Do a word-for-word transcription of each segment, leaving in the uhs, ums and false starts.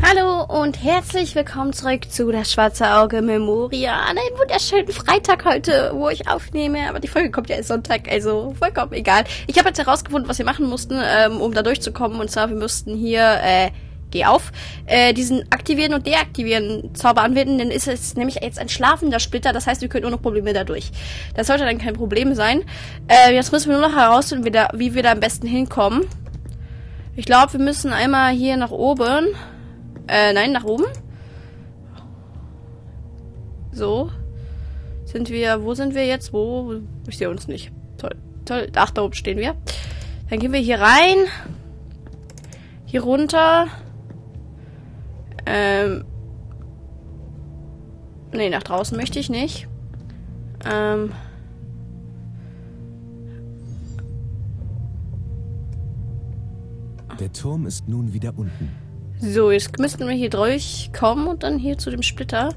Hallo und herzlich willkommen zurück zu Das Schwarze Auge Memoria. An einem wunderschönen Freitag heute, wo ich aufnehme. Aber die Folge kommt ja erst Sonntag, also vollkommen egal. Ich habe jetzt herausgefunden, was wir machen mussten, ähm, um da durchzukommen. Und zwar, wir müssten hier, äh, geh auf, äh, diesen aktivieren und deaktivieren Zauber anwenden. Denn ist es nämlich jetzt ein schlafender Splitter. Das heißt, wir können nur noch Probleme dadurch. Das sollte dann kein Problem sein. Äh, jetzt müssen wir nur noch herausfinden, wie, da, wie wir da am besten hinkommen. Ich glaube, wir müssen einmal hier nach oben... Äh, nein, nach oben. So. Sind wir, wo sind wir jetzt? Wo? Ich sehe uns nicht. Toll, toll. Ach, da oben stehen wir. Dann gehen wir hier rein. Hier runter. Ähm. Nee, nach draußen möchte ich nicht. Ähm. Der Turm ist nun wieder unten. So, jetzt müssten wir hier durchkommen und dann hier zu dem Splitter.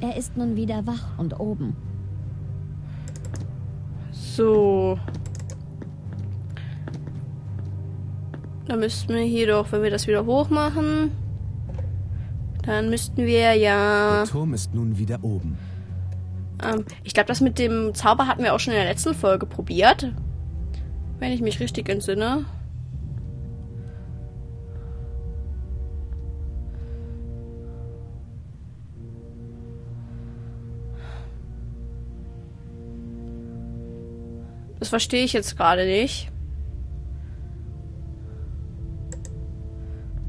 Er ist nun wieder wach und oben. So. Dann müssten wir hier doch, wenn wir das wieder hoch machen, dann müssten wir ja... Der Turm ist nun wieder oben. Ich glaube, das mit dem Zauber hatten wir auch schon in der letzten Folge probiert. Wenn ich mich richtig entsinne. Das verstehe ich jetzt gerade nicht.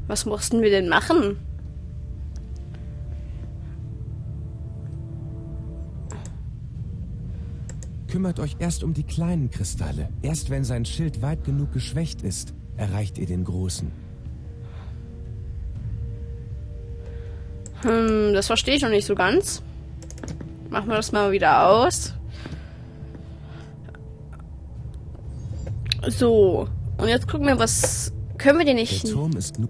Was mussten wir denn machen? Kümmert euch erst um die kleinen Kristalle. Erst wenn sein Schild weit genug geschwächt ist, erreicht ihr den großen. Hm, das verstehe ich noch nicht so ganz. Machen wir das mal wieder aus. So. Und jetzt gucken wir, was... Können wir den nicht... Der Turm ist nur...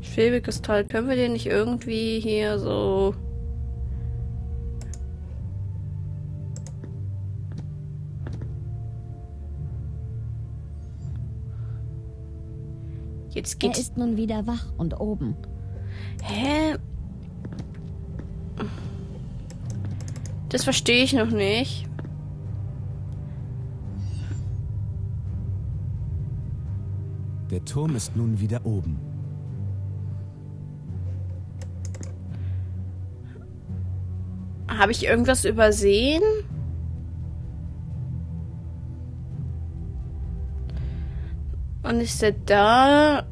Schwebekristall. Können wir den nicht irgendwie hier so... Jetzt geht's. Er ist nun wieder wach und oben. Hä? Das verstehe ich noch nicht. Der Turm ist nun wieder oben. Habe ich irgendwas übersehen? Und ist er da?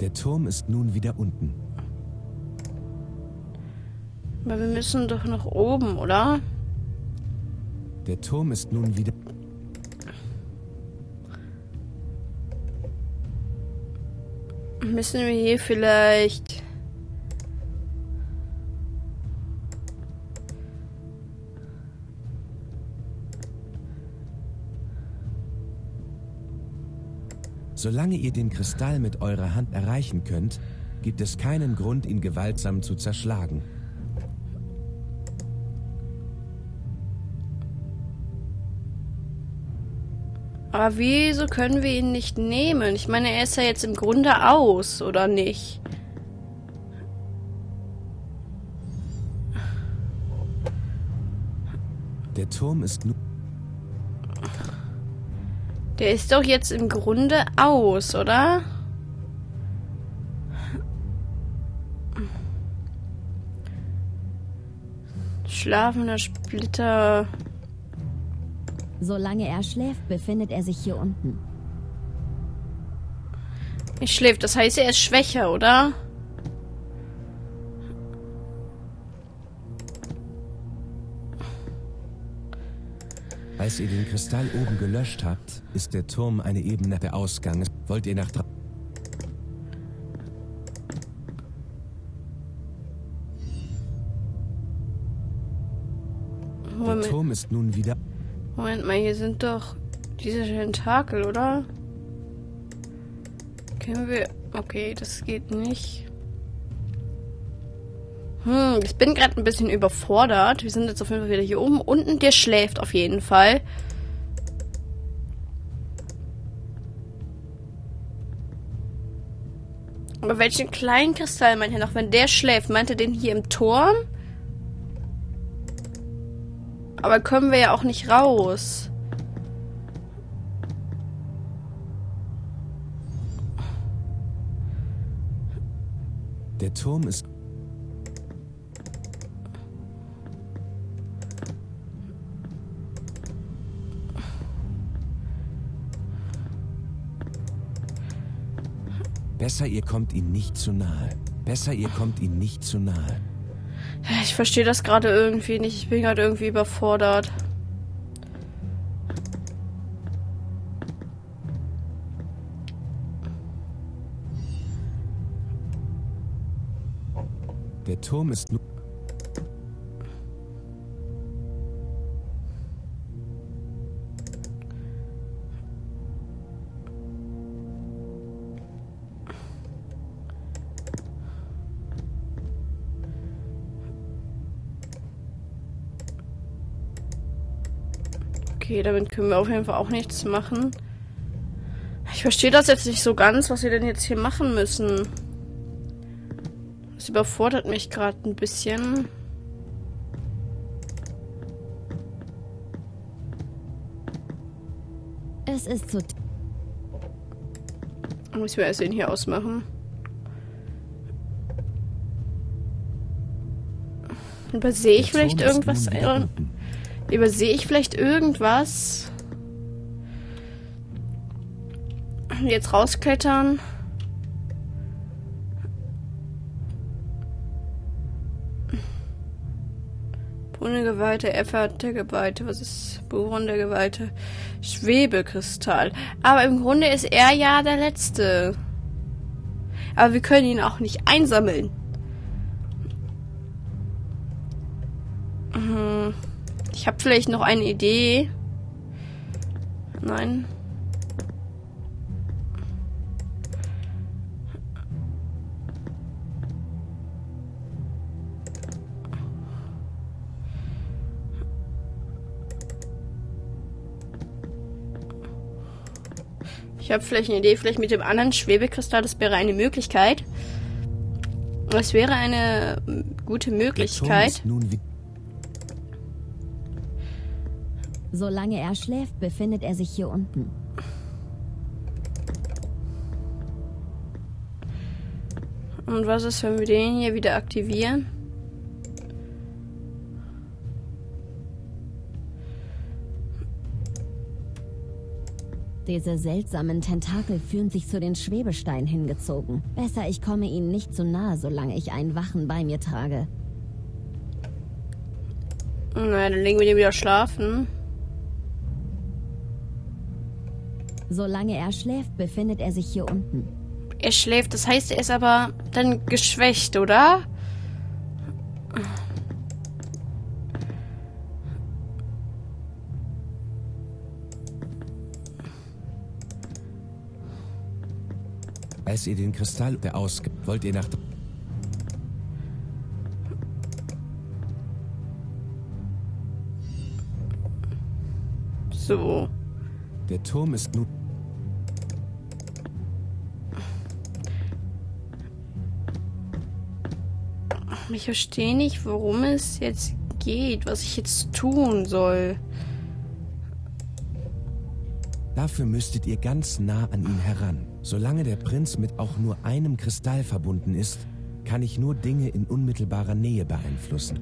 Der Turm ist nun wieder unten. Aber wir müssen doch nach oben, oder? Der Turm ist nun wieder... Müssen wir hier vielleicht... Solange ihr den Kristall mit eurer Hand erreichen könnt, gibt es keinen Grund, ihn gewaltsam zu zerschlagen. Aber wieso können wir ihn nicht nehmen? Ich meine, er ist ja jetzt im Grunde aus, oder nicht? Der Turm ist nur... Der ist doch jetzt im Grunde aus, oder? Schlafender Splitter... Solange er schläft, befindet er sich hier unten. Er schläft, das heißt, er ist schwächer, oder? Als ihr den Kristall oben gelöscht habt, ist der Turm eine Ebene der Ausgangs. Wollt ihr nach draußen? Moment. Der Turm ist nun wieder... Moment mal, hier sind doch diese Tentakel, oder? Können wir... Okay, das geht nicht. Hm, ich bin gerade ein bisschen überfordert. Wir sind jetzt auf jeden Fall wieder hier oben. Unten, der schläft auf jeden Fall. Aber welchen kleinen Kristall meint er noch? Wenn der schläft, meint er den hier im Turm? Aber können wir ja auch nicht raus. Der Turm ist... Besser, ihr kommt ihm nicht zu nahe. Besser, ihr kommt ihm nicht zu nahe. Ich verstehe das gerade irgendwie nicht. Ich bin gerade irgendwie überfordert. Der Turm ist nur... Okay, damit können wir auf jeden Fall auch nichts machen. Ich verstehe das jetzt nicht so ganz, was wir denn jetzt hier machen müssen. Das überfordert mich gerade ein bisschen. Es ist so. Muss ich mir erst den hier ausmachen. Übersehe ich vielleicht irgendwas? Übersehe ich vielleicht irgendwas? Jetzt rausklettern. Ohne Geweihte, Effort der Geweihte, was ist Bewohner der Geweihte? Schwebekristall. Aber im Grunde ist er ja der Letzte. Aber wir können ihn auch nicht einsammeln. Hm. Ich habe vielleicht noch eine Idee. Nein. Ich habe vielleicht eine Idee, vielleicht mit dem anderen Schwebekristall, das wäre eine Möglichkeit. Das wäre eine gute Möglichkeit. Solange er schläft, befindet er sich hier unten. Und was ist, wenn wir den hier wieder aktivieren? Diese seltsamen Tentakel fühlen sich zu den Schwebesteinen hingezogen. Besser, ich komme ihnen nicht zu nahe, solange ich einen Wachen bei mir trage. Naja, dann legen wir den wieder schlafen. Solange er schläft, befindet er sich hier unten. Er schläft, das heißt, er ist aber dann geschwächt, oder? Als ihr den Kristall der ausgibt, wollt ihr nach... So. Der Turm ist nun... Ich verstehe nicht, worum es jetzt geht, was ich jetzt tun soll. Dafür müsstet ihr ganz nah an ihn heran. Solange der Prinz mit auch nur einem Kristall verbunden ist, kann ich nur Dinge in unmittelbarer Nähe beeinflussen.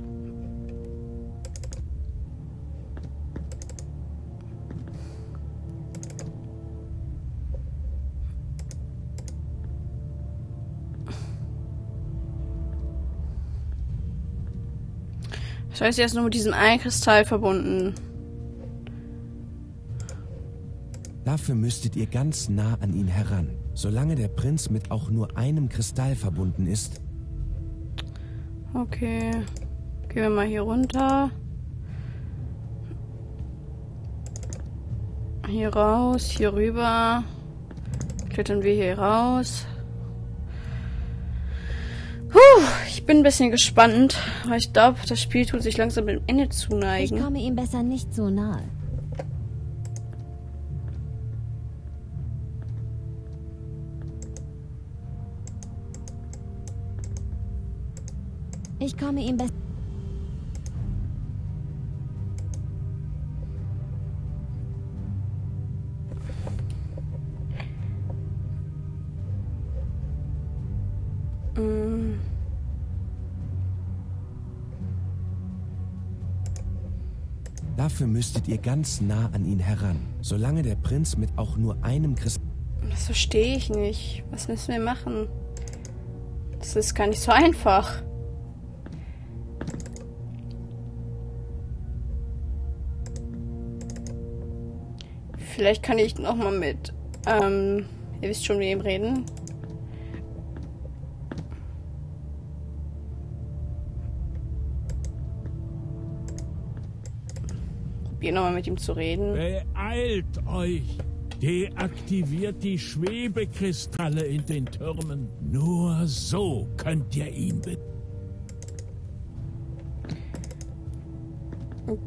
Das heißt, er ist nur mit diesem einen Kristall verbunden. Dafür müsstet ihr ganz nah an ihn heran. Solange der Prinz mit auch nur einem Kristall verbunden ist. Okay. Gehen wir mal hier runter. Hier raus, hier rüber. Klettern wir hier raus. Puh, ich bin ein bisschen gespannt, weil ich glaube, das Spiel tut sich langsam dem Ende zuneigen. Ich komme ihm besser nicht so nahe. Ich komme ihm besser. Mm. Dafür müsstet ihr ganz nah an ihn heran, solange der Prinz mit auch nur einem Kristall. Das verstehe ich nicht. Was müssen wir machen? Das ist gar nicht so einfach. Vielleicht kann ich noch mal mit, ähm, ihr wisst schon, mit ihm reden. Probier noch mal mit ihm zu reden. Beeilt euch! Deaktiviert die Schwebekristalle in den Türmen. Nur so könnt ihr ihn be-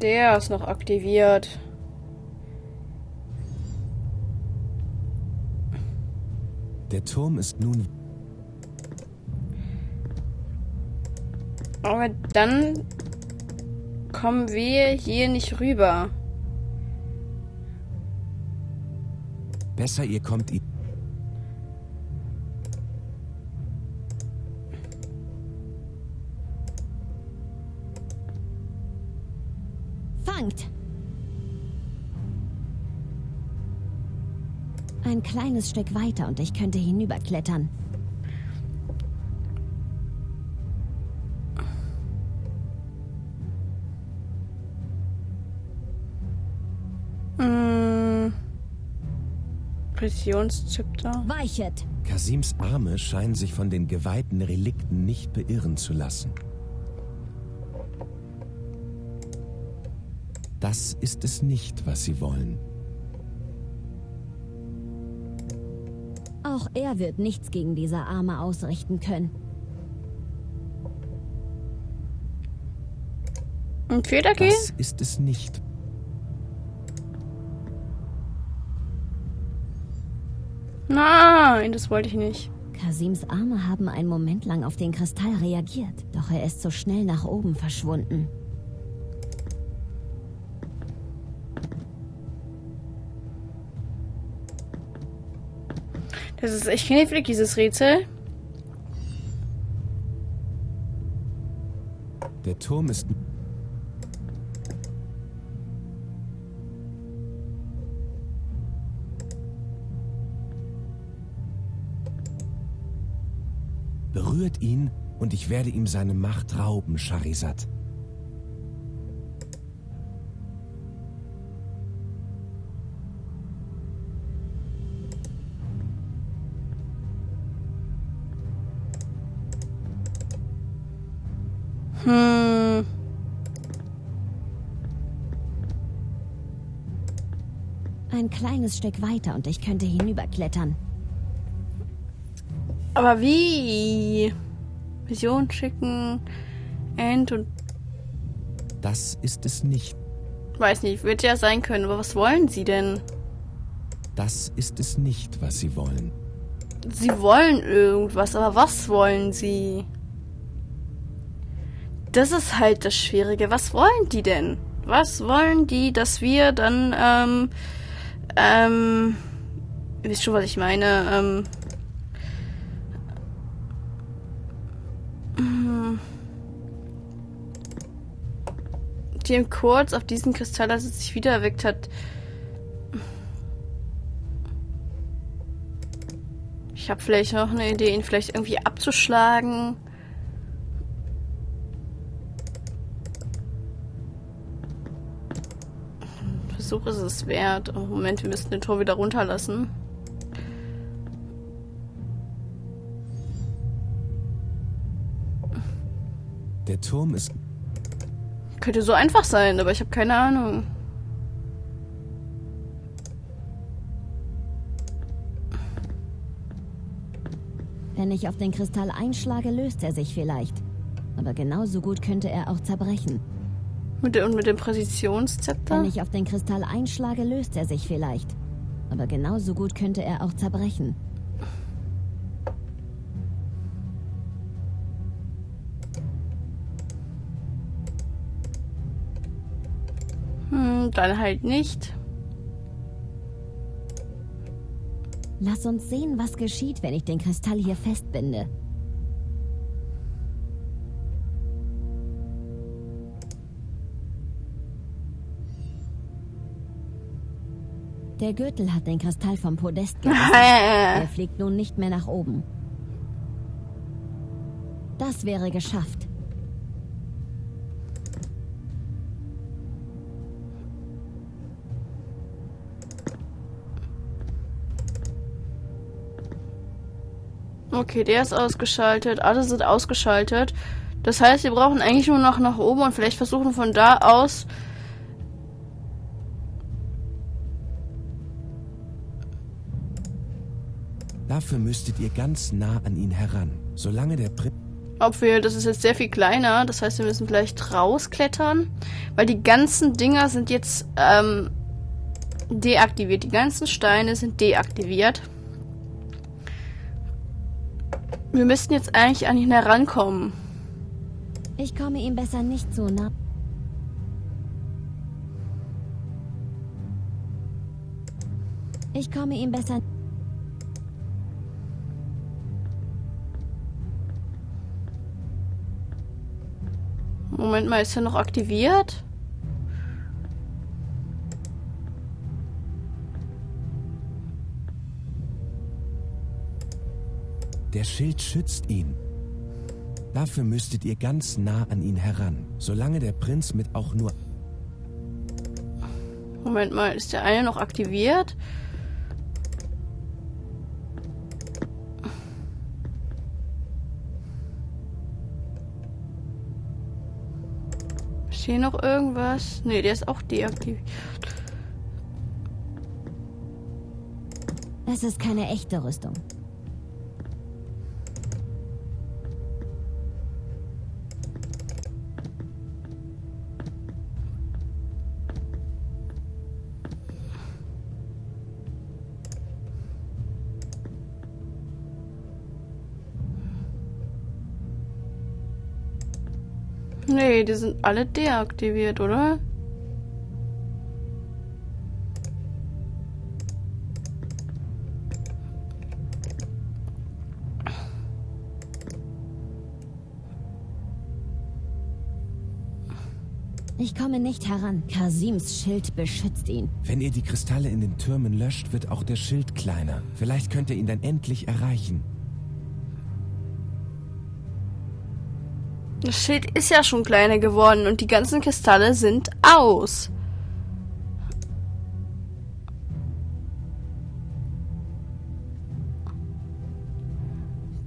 Der ist noch aktiviert. Der Turm ist nun... Aber dann kommen wir hier nicht rüber. Besser, ihr kommt... Fangt! Ein kleines Stück weiter und ich könnte hinüberklettern. Mmh. Präzisionszepter. Weichet! Kasims Arme scheinen sich von den geweihten Relikten nicht beirren zu lassen. Das ist es nicht, was sie wollen. Auch er wird nichts gegen diese Arme ausrichten können. Ein Federgeist? Das ist es nicht. Nein, das wollte ich nicht. Kasims Arme haben einen Moment lang auf den Kristall reagiert, doch er ist so schnell nach oben verschwunden. Das ist echt knifflig, dieses Rätsel. Der Turm ist... Berührt ihn und ich werde ihm seine Macht rauben, Sharisad. Hm. Ein kleines Stück weiter und ich könnte hinüberklettern. Aber wie? Vision schicken, End und... Das ist es nicht. Weiß nicht, wird ja sein können, aber was wollen sie denn? Das ist es nicht, was sie wollen. Sie wollen irgendwas, aber was wollen sie? Das ist halt das Schwierige. Was wollen die denn? Was wollen die, dass wir dann, ähm, ähm, ihr wisst schon, was ich meine, ähm, die im Kurz auf diesen Kristall, als es sich wieder erweckt hat. Ich habe vielleicht noch eine Idee, ihn vielleicht irgendwie abzuschlagen. Versuch ist es wert. Oh, Moment, wir müssen den Turm wieder runterlassen. Der Turm ist... Könnte so einfach sein, aber ich habe keine Ahnung. Wenn ich auf den Kristall einschlage, löst er sich vielleicht. Aber genauso gut könnte er auch zerbrechen. Mit der, und mit dem Präzisionszepter? Wenn ich auf den Kristall einschlage, löst er sich vielleicht. Aber genauso gut könnte er auch zerbrechen. Hm, dann halt nicht. Lass uns sehen, was geschieht, wenn ich den Kristall hier festbinde. Der Gürtel hat den Kristall vom Podest gerissen. Er fliegt nun nicht mehr nach oben. Das wäre geschafft. Okay, der ist ausgeschaltet. Alle sind ausgeschaltet. Das heißt, wir brauchen eigentlich nur noch nach oben und vielleicht versuchen von da aus... Dafür müsstet ihr ganz nah an ihn heran, solange der... Pri Ob wir, das ist jetzt sehr viel kleiner, das heißt, wir müssen vielleicht rausklettern, weil die ganzen Dinger sind jetzt ähm, deaktiviert. Die ganzen Steine sind deaktiviert. Wir müssten jetzt eigentlich an ihn herankommen. Ich komme ihm besser nicht so nah. Ich komme ihm besser... Moment mal, ist er noch aktiviert? Der Schild schützt ihn. Dafür müsstet ihr ganz nah an ihn heran, solange der Prinz mit auch nur... Moment mal, ist der eine noch aktiviert? Ist hier noch irgendwas? Ne, der ist auch deaktiviert. Das ist keine echte Rüstung. Nee, die sind alle deaktiviert, oder? Ich komme nicht heran. Kasims Schild beschützt ihn. Wenn ihr die Kristalle in den Türmen löscht, wird auch der Schild kleiner. Vielleicht könnt ihr ihn dann endlich erreichen. Das Schild ist ja schon kleiner geworden und die ganzen Kristalle sind aus.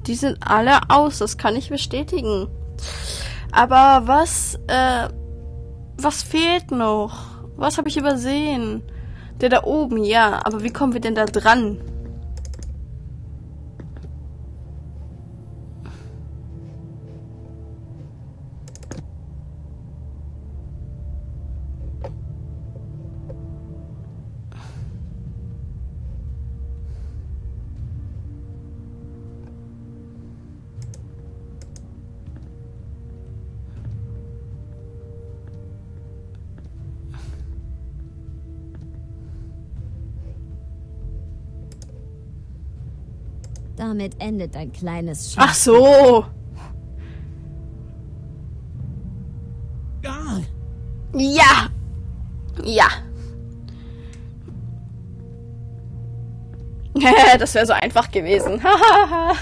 Die sind alle aus, das kann ich bestätigen. Aber was, äh, was fehlt noch? Was habe ich übersehen? Der da oben, ja, aber wie kommen wir denn da dran? Damit endet ein kleines Schiff. Ach so! Ja! Ja! Ja! Das wäre so einfach gewesen. Wäre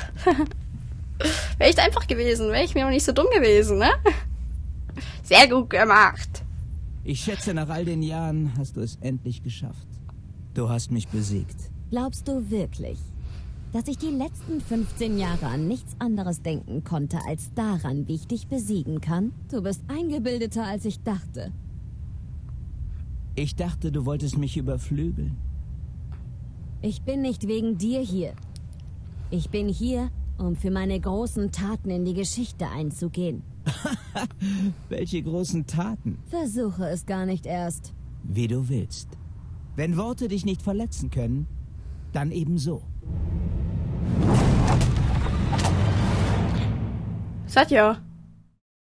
echt einfach gewesen. Wäre ich mir noch nicht so dumm gewesen, ne? Sehr gut gemacht. Ich schätze, nach all den Jahren hast du es endlich geschafft. Du hast mich besiegt. Glaubst du wirklich, dass ich die letzten fünfzehn Jahre an nichts anderes denken konnte, als daran, wie ich dich besiegen kann? Du bist eingebildeter, als ich dachte. Ich dachte, du wolltest mich überflügeln. Ich bin nicht wegen dir hier. Ich bin hier, um für meine großen Taten in die Geschichte einzugehen. Welche großen Taten? Versuche es gar nicht erst. Wie du willst. Wenn Worte dich nicht verletzen können, dann eben so. Satya.